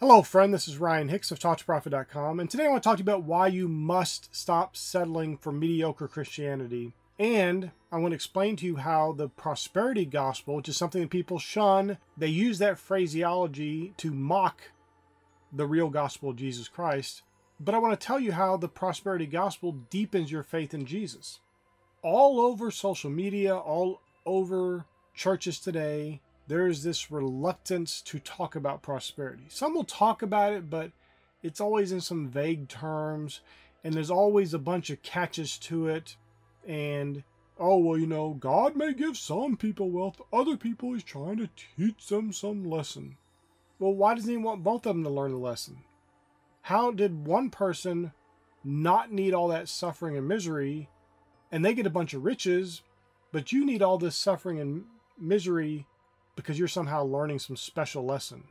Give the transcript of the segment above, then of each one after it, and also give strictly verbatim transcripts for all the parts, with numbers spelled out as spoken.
Hello friend, this is Ryan Hicks of Taught To Profit dot com, and today I want to talk to you about why you must stop settling for mediocre Christianity. And I want to explain to you how the prosperity gospel, which is something that people shun, they use that phraseology to mock the real gospel of Jesus Christ. But I want to tell you how the prosperity gospel deepens your faith in Jesus. All over social media, all over churches today, there is this reluctance to talk about prosperity. Some will talk about it, but it's always in some vague terms, and there's always a bunch of catches to it. And, oh, well, you know, God may give some people wealth, other people He's trying to teach them some lesson. Well, why doesn't He want both of them to learn the lesson? How did one person not need all that suffering and misery, and they get a bunch of riches, but you need all this suffering and misery because you're somehow learning some special lesson?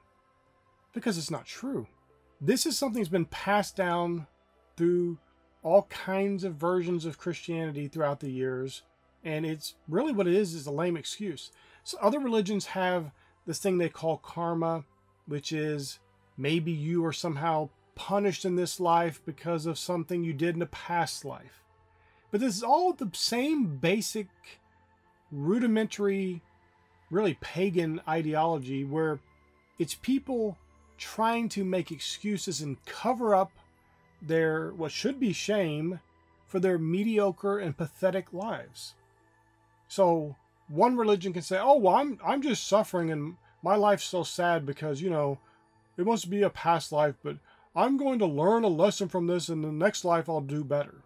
Because it's not true. This is something that's been passed down through all kinds of versions of Christianity throughout the years, and it's really what it is, is a lame excuse. So other religions have this thing they call karma, which is maybe you are somehow punished in this life because of something you did in a past life. But this is all the same basic, rudimentary, really pagan ideology where it's people trying to make excuses and cover up their, what should be shame, for their mediocre and pathetic lives. So one religion can say, oh, well, I'm, I'm just suffering and my life's so sad because, you know, it must be a past life, but I'm going to learn a lesson from this and the next life I'll do better.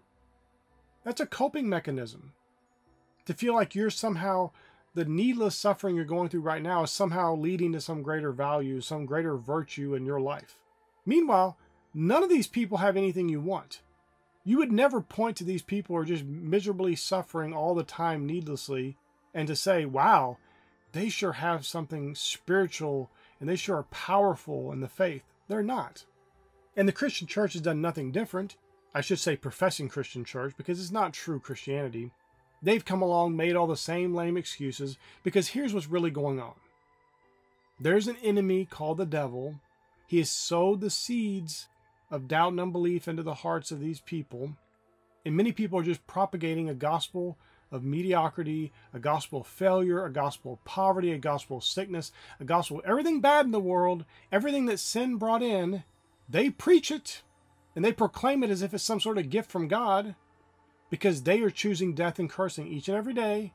That's a coping mechanism. To feel like you're somehow, the needless suffering you're going through right now is somehow leading to some greater value, some greater virtue in your life. Meanwhile, none of these people have anything you want. You would never point to these people who are just miserably suffering all the time needlessly and to say, wow, they sure have something spiritual and they sure are powerful in the faith. They're not. And the Christian church has done nothing different. I should say professing Christian church, because it's not true Christianity. They've come along, made all the same lame excuses, because here's what's really going on. There's an enemy called the devil. He has sowed the seeds of doubt and unbelief into the hearts of these people. And many people are just propagating a gospel of mediocrity, a gospel of failure, a gospel of poverty, a gospel of sickness, a gospel of everything bad in the world, everything that sin brought in. They preach it, and they proclaim it as if it's some sort of gift from God, because they are choosing death and cursing each and every day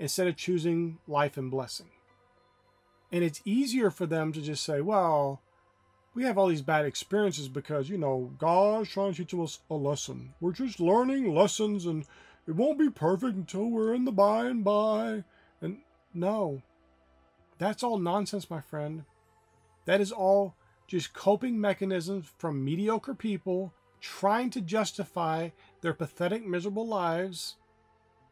instead of choosing life and blessing. And it's easier for them to just say, well, we have all these bad experiences because, you know, God's trying to teach us a lesson. We're just learning lessons and it won't be perfect until we're in the by and by. And no, that's all nonsense, my friend. That is all just coping mechanisms from mediocre people trying to justify their pathetic, miserable lives,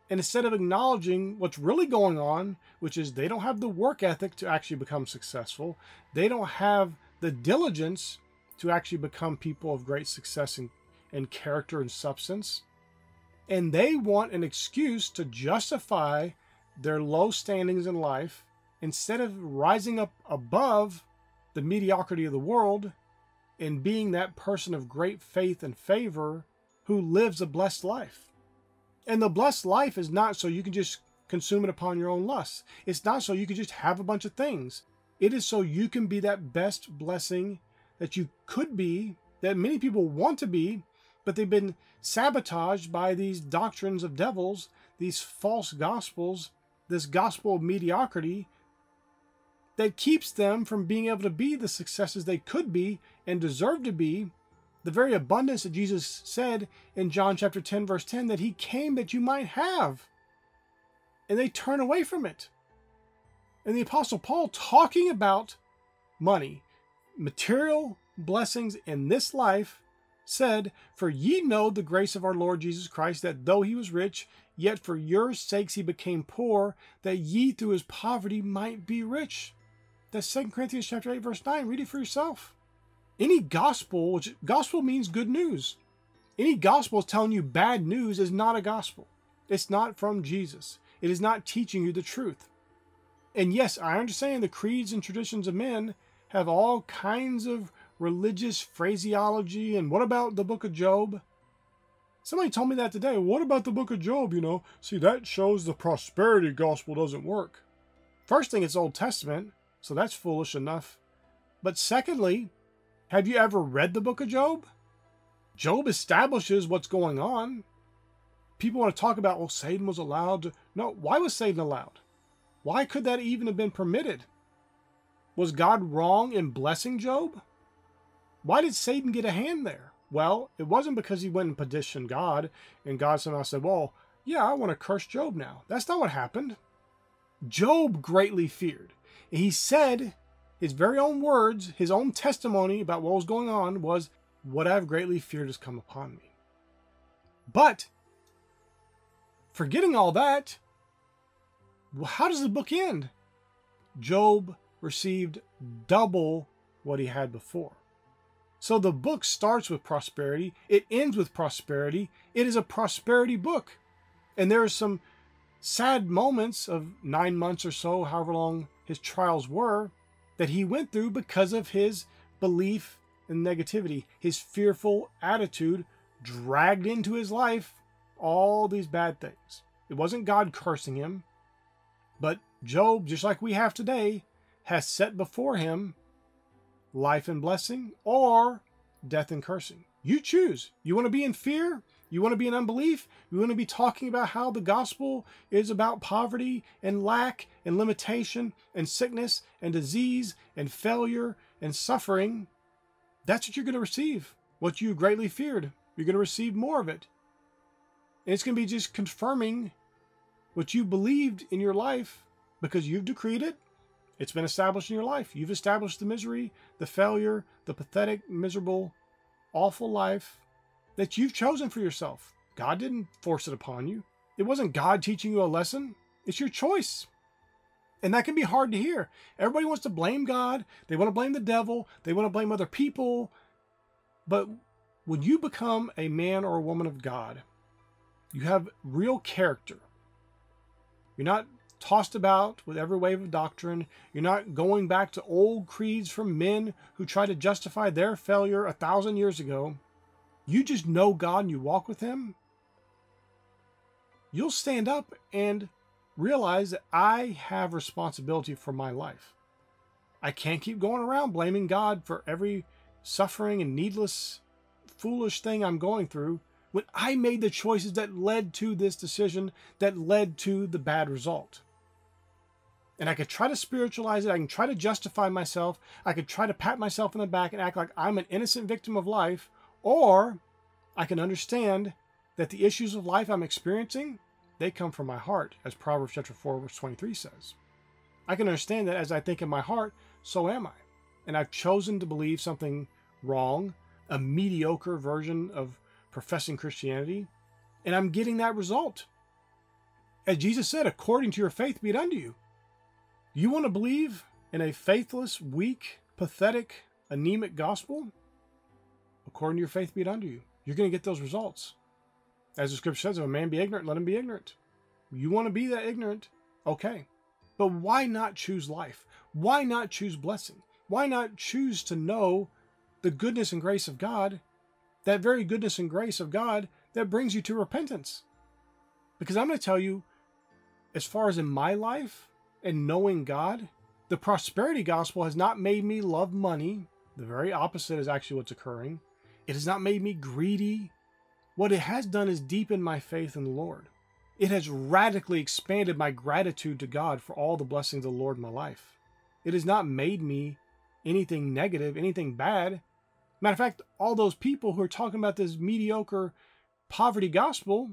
and instead of acknowledging what's really going on, which is they don't have the work ethic to actually become successful. They don't have the diligence to actually become people of great success and, and character and substance. And they want an excuse to justify their low standings in life instead of rising up above the mediocrity of the world and being that person of great faith and favor who lives a blessed life. And the blessed life is not so you can just consume it upon your own lusts. It's not so you can just have a bunch of things. It is so you can be that best blessing that you could be, that many people want to be, but they've been sabotaged by these doctrines of devils, these false gospels, this gospel of mediocrity, that keeps them from being able to be the successes they could be and deserve to be, the very abundance that Jesus said in John chapter ten, verse ten, that He came that you might have. And they turn away from it. And the Apostle Paul, talking about money, material blessings in this life, said, "For ye know the grace of our Lord Jesus Christ, that though He was rich, yet for your sakes He became poor, that ye through His poverty might be rich." That's Second Corinthians chapter eight, verse nine. Read it for yourself. Any gospel, which gospel means good news. Any gospel telling you bad news is not a gospel. It's not from Jesus. It is not teaching you the truth. And yes, I understand the creeds and traditions of men have all kinds of religious phraseology. And what about the book of Job? Somebody told me that today. What about the book of Job, you know? See, that shows the prosperity gospel doesn't work. First thing, it's Old Testament, so that's foolish enough. But secondly, have you ever read the book of Job? Job establishes what's going on. People want to talk about, well, Satan was allowed to... No, why was Satan allowed? Why could that even have been permitted? Was God wrong in blessing Job? Why did Satan get a hand there? Well, it wasn't because he went and petitioned God, and God somehow said, well, yeah, I want to curse Job now. That's not what happened. Job greatly feared. He said, his very own words, his own testimony about what was going on was, what I've greatly feared has come upon me. But, forgetting all that, how does the book end? Job received double what he had before. So the book starts with prosperity. It ends with prosperity. It is a prosperity book. And there are some sad moments of nine months or so, however long his trials were, that he went through because of his belief in negativity. His fearful attitude dragged into his life all these bad things. It wasn't God cursing him. But Job, just like we have today, has set before him life and blessing or death and cursing. You choose. You want to be in fear? You want to be in unbelief? You want to be talking about how the gospel is about poverty and lack and limitation and sickness and disease and failure and suffering? That's what you're going to receive. What you greatly feared, you're going to receive more of it. And it's going to be just confirming what you believed in your life because you've decreed it. It's been established in your life. You've established the misery, the failure, the pathetic, miserable, awful life that you've chosen for yourself. God didn't force it upon you. It wasn't God teaching you a lesson. It's your choice. And that can be hard to hear. Everybody wants to blame God. They want to blame the devil. They want to blame other people. But when you become a man or a woman of God, you have real character. You're not tossed about with every wave of doctrine. You're not going back to old creeds from men who try to justify their failure a thousand years ago. You just know God and you walk with him. You'll stand up and realize that I have responsibility for my life. I can't keep going around blaming God for every suffering and needless, foolish thing I'm going through when I made the choices that led to this decision, that led to the bad result. And I could try to spiritualize it. I can try to justify myself. I could try to pat myself on the back and act like I'm an innocent victim of life. Or I can understand that the issues of life I'm experiencing, they come from my heart, as Proverbs chapter four, verse twenty-three says. I can understand that as I think in my heart, so am I. And I've chosen to believe something wrong, a mediocre version of professing Christianity, and I'm getting that result. As Jesus said, according to your faith be it unto you. You want to believe in a faithless, weak, pathetic, anemic gospel? According to your faith be it unto you. You're going to get those results. As the scripture says, if a man be ignorant, let him be ignorant. You want to be that ignorant? Okay. But why not choose life? Why not choose blessing? Why not choose to know the goodness and grace of God, that very goodness and grace of God that brings you to repentance? Because I'm going to tell you, as far as in my life and knowing God, the prosperity gospel has not made me love money. The very opposite is actually what's occurring. It has not made me greedy. What it has done is deepen my faith in the Lord. It has radically expanded my gratitude to God for all the blessings of the Lord in my life. It has not made me anything negative, anything bad. Matter of fact, all those people who are talking about this mediocre poverty gospel,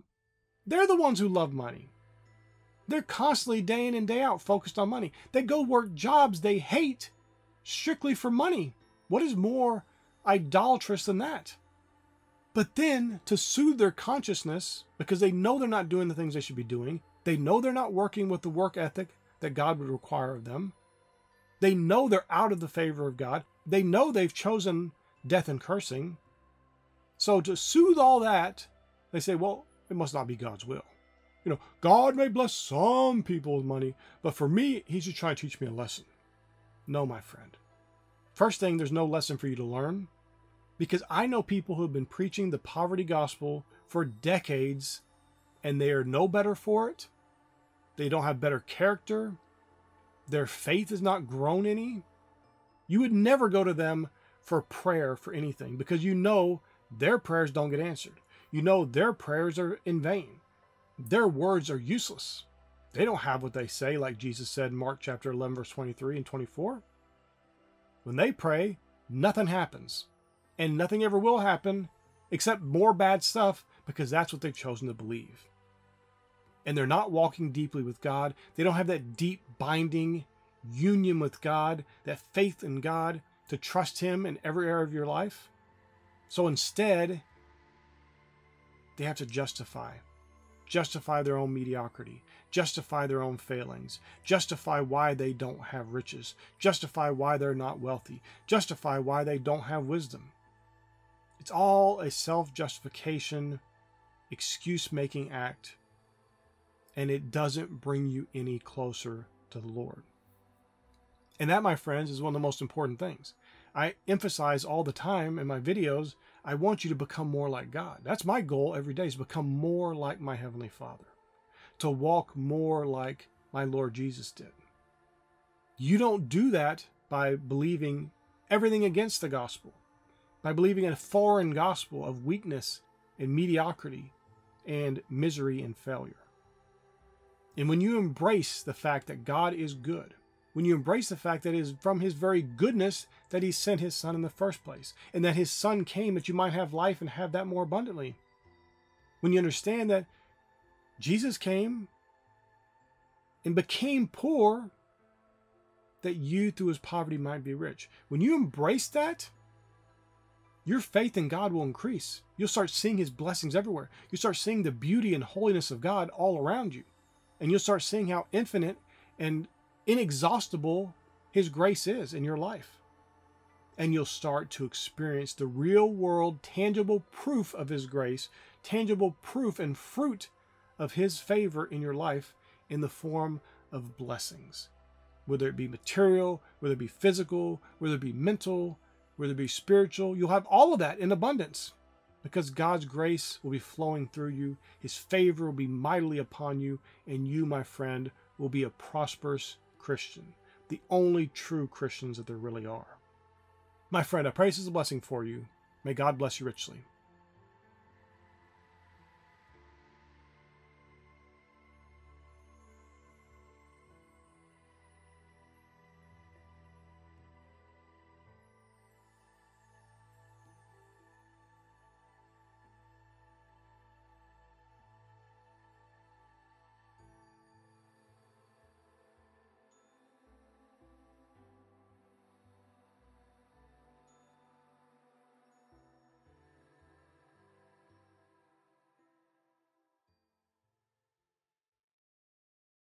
they're the ones who love money. They're constantly day in and day out focused on money. They go work jobs they hate strictly for money. What is more idolatrous than that? But then, to soothe their consciousness, because they know they're not doing the things they should be doing, they know they're not working with the work ethic that God would require of them, they know they're out of the favor of God, they know they've chosen death and cursing. So to soothe all that, they say, well, it must not be God's will. You know, God may bless some people with money, but for me, he's just trying to teach me a lesson. No, my friend. First thing, there's no lesson for you to learn, because I know people who have been preaching the poverty gospel for decades and they are no better for it. They don't have better character. Their faith has not grown any. You would never go to them for prayer for anything, because you know their prayers don't get answered. You know their prayers are in vain. Their words are useless. They don't have what they say, like Jesus said in Mark chapter eleven, verse twenty-three and twenty-four. When they pray, nothing happens, and nothing ever will happen except more bad stuff, because that's what they've chosen to believe. And they're not walking deeply with God. They don't have that deep binding union with God, that faith in God to trust Him in every area of your life. So instead, they have to justify. Justify their own mediocrity. Justify their own failings. Justify why they don't have riches. Justify why they're not wealthy. Justify why they don't have wisdom. It's all a self-justification, excuse-making act, and it doesn't bring you any closer to the Lord. And that, my friends, is one of the most important things. I emphasize all the time in my videos, I want you to become more like God. That's my goal every day, is become more like my Heavenly Father, to walk more like my Lord Jesus did. You don't do that by believing everything against the gospel, by believing in a foreign gospel of weakness and mediocrity and misery and failure. And when you embrace the fact that God is good, when you embrace the fact that it is from His very goodness that He sent His Son in the first place, and that His Son came that you might have life and have that more abundantly, when you understand that Jesus came and became poor, that you through His poverty might be rich. When you embrace that, your faith in God will increase. You'll start seeing His blessings everywhere. You'll start seeing the beauty and holiness of God all around you. And you'll start seeing how infinite and inexhaustible His grace is in your life. And you'll start to experience the real world, tangible proof of His grace, tangible proof and fruit of His favor in your life in the form of blessings. Whether it be material, whether it be physical, whether it be mental, whether it be spiritual, you'll have all of that in abundance, because God's grace will be flowing through you. His favor will be mightily upon you. And you, my friend, will be a prosperous Christian. The only true Christians that there really are. My friend, I pray this is a blessing for you. May God bless you richly.